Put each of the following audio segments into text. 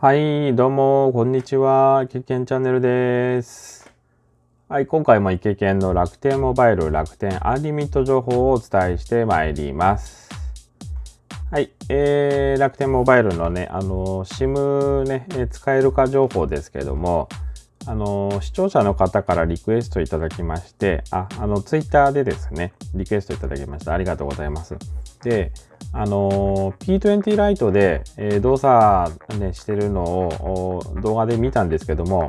はい、どうも、こんにちは。イケケンチャンネルです。はい、今回もイケケンの楽天モバイル、楽天アンリミット情報をお伝えしてまいります。はい、楽天モバイルのね、SIM ね、使えるか情報ですけども、視聴者の方からリクエストいただきまして、Twitter でですね、リクエストいただきました。ありがとうございます。で、P20 lite で、動作、ね、してるのを動画で見たんですけども、イン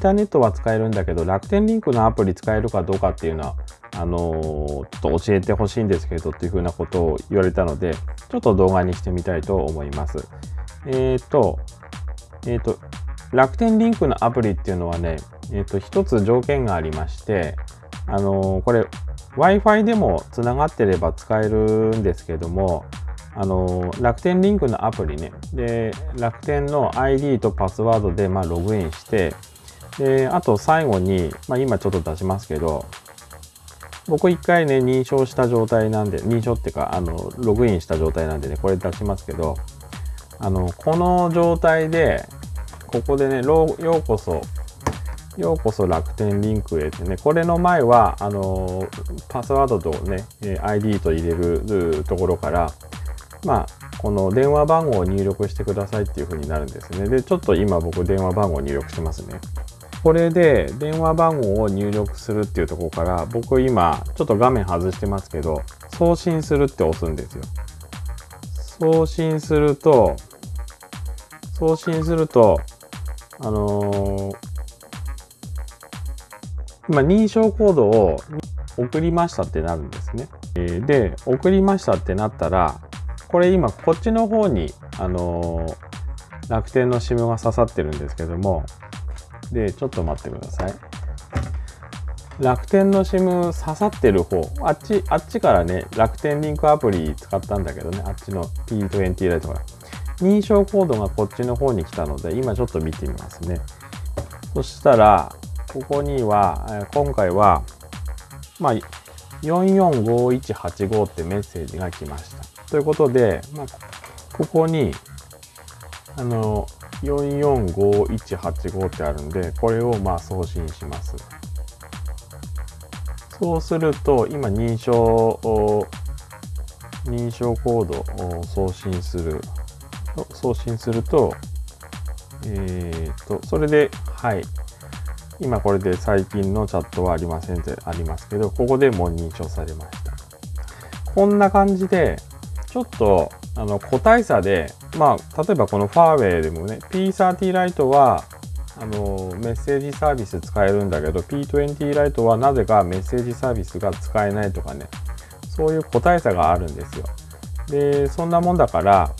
ターネットは使えるんだけど、楽天リンクのアプリ使えるかどうかっていうのは、ちょっと教えてほしいんですけどっていうふうなことを言われたので、ちょっと動画にしてみたいと思います。楽天リンクのアプリっていうのはね、一つ条件がありまして、これ、Wi-Fi でもつながってれば使えるんですけども、楽天リンクのアプリね、で、楽天の ID とパスワードで、ログインして、で、あと最後に、今ちょっと出しますけど、僕一回ね、認証した状態なんで、認証っていうか、ログインした状態なんでね、これ出しますけど、この状態で、ここでね、ようこそ楽天リンクへってね、これの前は、パスワードとね、ID と入れるところから、この電話番号を入力してくださいっていう風になるんですね。で、ちょっと今僕電話番号を入力してますね。これで電話番号を入力するっていうところから、僕今、ちょっと画面外してますけど、送信するって押すんですよ。送信すると、今認証コードを送りましたってなるんですね。で、送りましたってなったら、これ今こっちの方に、楽天の SIM が刺さってるんですけども、で、ちょっと待ってください。楽天の SIM 刺さってる方、あっちからね、楽天リンクアプリ使ったんだけどね、あっちの P20 lite から。認証コードがこっちの方に来たので、今ちょっと見てみますね。そしたら、ここには、今回は、445185ってメッセージが来ました。ということで、ここに、445185ってあるんで、これを送信します。そうすると、今認証コードを送信すると、それで、はい。今これで最近のチャットはありませんってありますけど、ここでもう認証されました。こんな感じで、ちょっと個体差で、例えばこのファーウェイでもね、P30 lite はメッセージサービス使えるんだけど、P20 lite はなぜかメッセージサービスが使えないとかね、そういう個体差があるんですよ。で、そんなもんだから、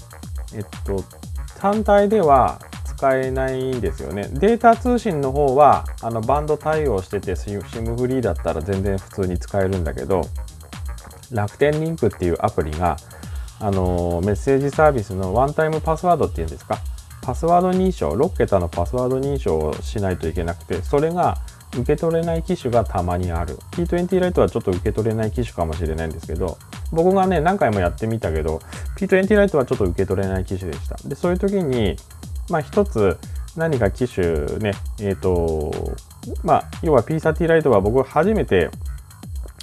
単体では使えないんですよね。データ通信の方はバンド対応してて SIM フリーだったら全然普通に使えるんだけど、楽天リンクっていうアプリがメッセージサービスのワンタイムパスワードっていうんですか、パスワード認証、6桁のパスワード認証をしないといけなくて、それが受け取れない機種がたまにある。P20 lite はちょっと受け取れない機種かもしれないんですけど、僕がね、何回もやってみたけど、P20 lite はちょっと受け取れない機種でした。で、そういう時に、一つ何か機種ね、要は P30 lite は僕初めて、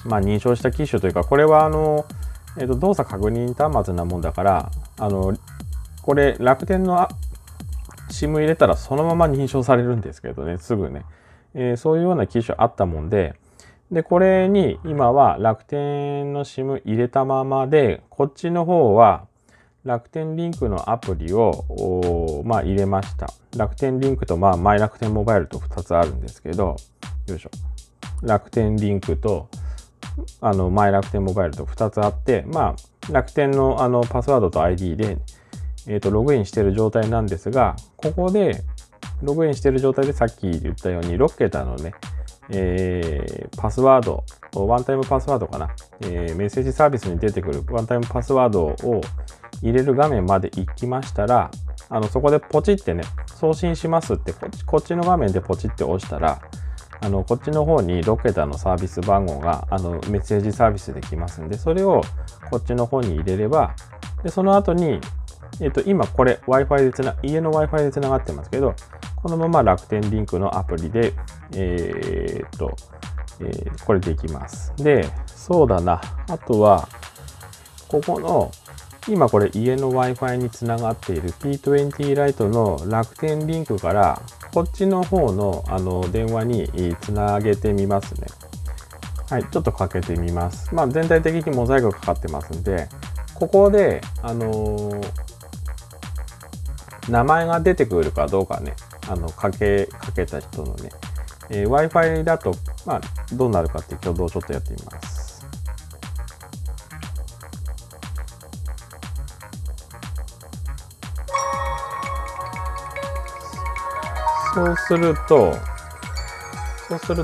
認証した機種というか、これは動作確認端末なもんだから、これ楽天の SIM 入れたらそのまま認証されるんですけどね、すぐね。そういうような機種あったもんで、これに今は楽天の SIM 入れたままで、こっちの方は楽天リンクのアプリを、入れました。楽天リンクと、マイ楽天モバイルと2つあるんですけど、よいしょ。楽天リンクと、マイ楽天モバイルと2つあって、楽天の、パスワードと ID で、ログインしている状態なんですが、ここで、ログインしている状態でさっき言ったように6桁のね、パスワード、ワンタイムパスワードかな、メッセージサービスに出てくるワンタイムパスワードを入れる画面まで行きましたら、そこでポチってね、送信しますってこっちの画面でポチって押したら、こっちの方に6桁のサービス番号がメッセージサービスできますんで、それをこっちの方に入れれば、でその後に今これ Wi-Fi で家の Wi-Fi でつながってますけど、このまま楽天リンクのアプリで、これできます。で、そうだな。あとは、ここの、今これ家の Wi-Fi につながっている P20 lite の楽天リンクから、こっちの方の、電話につなげてみますね。はい、ちょっとかけてみます。まあ、全体的にモザイクかかってますんで、ここで、名前が出てくるかどうかね、かけた人のね、Wi-Fi だと、まあ、どうなるかって挙動をちょっとやってみます。そうする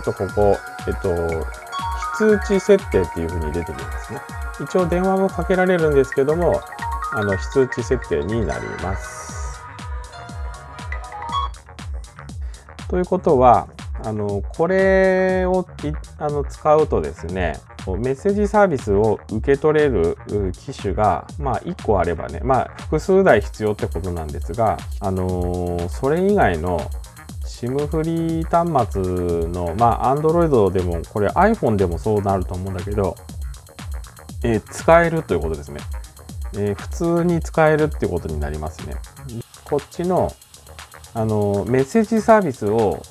とここ、非通知設定っていうふうに出てきますね。一応電話もかけられるんですけども、非通知設定になります。ということは、これを使うとですね、メッセージサービスを受け取れる機種が、まあ、1個あればね、まあ、複数台必要ってことなんですが、それ以外の SIM フリー端末の、まあ、Android でも、これ iPhone でもそうなると思うんだけど、使えるということですね。普通に使えるってことになりますね。こっちの、メッセージサービスを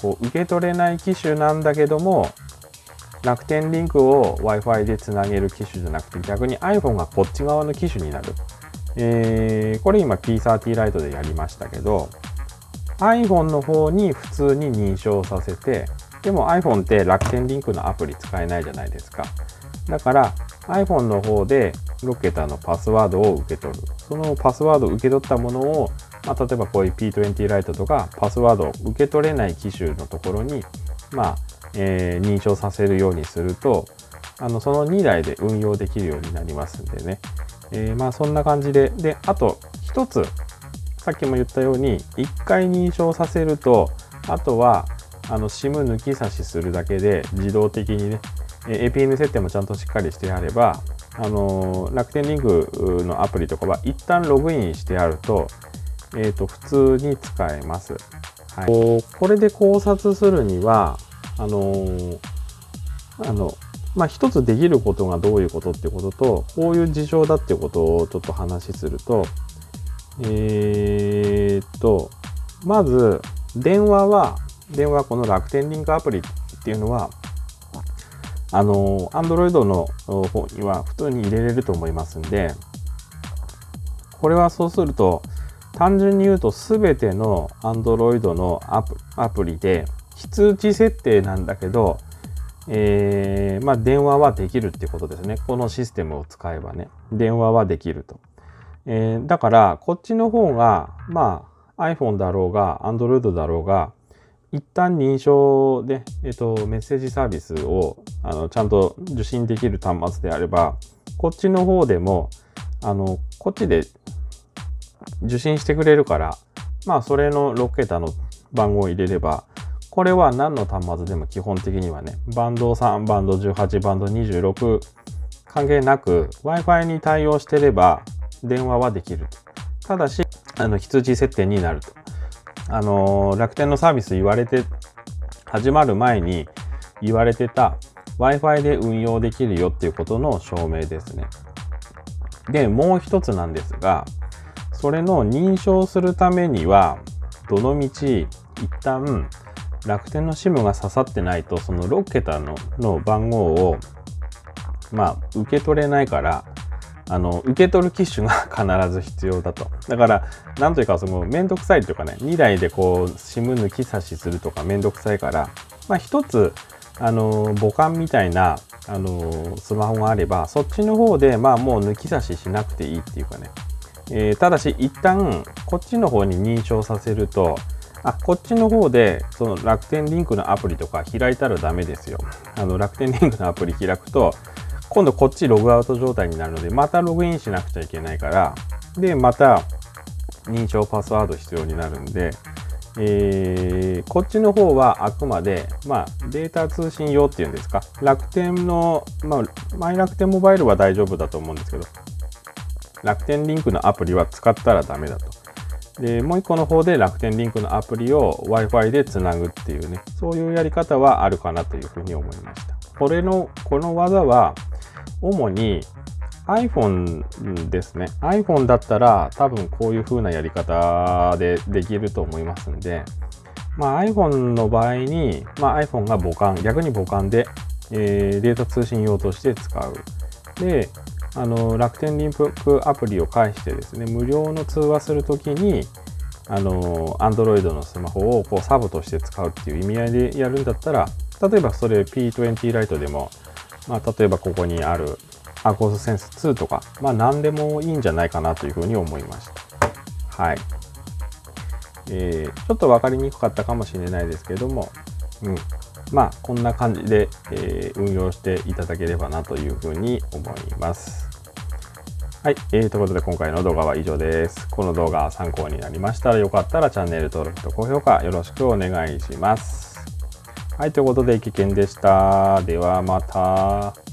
こう受け取れない機種なんだけども、楽天リンクを Wi-Fi でつなげる機種じゃなくて、逆に iPhone がこっち側の機種になる。これ今 P20 lite でやりましたけど、iPhone の方に普通に認証させて、でも iPhone って楽天リンクのアプリ使えないじゃないですか。だから iPhone の方で6桁のパスワードを受け取る。そのパスワードを受け取ったものを、まあ、例えばこういう P20 lite とかパスワードを受け取れない機種のところに、まあ認証させるようにすると、その2台で運用できるようになりますんでね。まあそんな感じで。で、あと1つ、さっきも言ったように1回認証させると、あとはSIM 抜き差しするだけで自動的にね、APN 設定もちゃんとしっかりしてあれば、楽天リンクのアプリとかは一旦ログインしてあると、普通に使えます。はい、これで考察するには、まあ、一つできることがどういうことってことと、こういう事象だってことをちょっと話しすると、まず、電話この楽天リンクアプリっていうのは、Android の方には普通に入れれると思いますんで、これはそうすると、単純に言うと全ての Android のアプリで、非通知設定なんだけど、まあ電話はできるっていうことですね。このシステムを使えばね、電話はできると。だから、こっちの方が、まあ iPhone だろうが、Android だろうが、一旦認証で、メッセージサービスをちゃんと受信できる端末であれば、こっちの方でもこっちで受信してくれるから、まあ、それの6桁の番号を入れれば、これは何の端末でも基本的にはね、バンド3、バンド18、バンド26関係なく Wi-Fi に対応してれば電話はできると。ただし、非通知設定になると。楽天のサービス始まる前に言われてた Wi-Fi で運用できるよっていうことの証明ですね。で、もう一つなんですが、それの認証するためには、どの道一旦楽天の SIM が刺さってないと、その6桁の番号を、まあ、受け取れないから、受け取る機種が必ず必要だと。だから、なんというか、めんどくさいというかね、2台でこう、SIM 抜き差しするとかめんどくさいから、まあ、一つ、母艦みたいな、スマホがあれば、そっちの方で、まあ、もう抜き差ししなくていいっていうかね。ただし、一旦、こっちの方に認証させると、こっちの方で、その楽天リンクのアプリとか開いたらダメですよ。楽天リンクのアプリ開くと、今度こっちログアウト状態になるので、またログインしなくちゃいけないから、で、また認証パスワード必要になるんで、こっちの方はあくまで、まあ、データ通信用っていうんですか、楽天の、まあ、マイ楽天モバイルは大丈夫だと思うんですけど、楽天リンクのアプリは使ったらダメだと。で、もう一個の方で楽天リンクのアプリを Wi-Fi でつなぐっていうね、そういうやり方はあるかなというふうに思いました。この技は主に iPhone ですね。iPhone だったら多分こういう風なやり方でできると思いますんで、まあ、iPhone の場合に、まあ、iPhone が逆に母艦で、データ通信用として使う。で、楽天リンクアプリを介してですね、無料の通話するときに、Android のスマホをこうサブとして使うっていう意味合いでやるんだったら、例えばそれ P20 lite でも、まあ、例えばここにあるアコースセンス2とか、まあ、何でもいいんじゃないかなというふうに思いました。はい。ちょっと分かりにくかったかもしれないですけれども、まあこんな感じで、運用していただければなというふうに思います。はい、ということで今回の動画は以上です。この動画参考になりましたらよかったらチャンネル登録と高評価よろしくお願いします。はい、ということでイケケンでした。ではまた。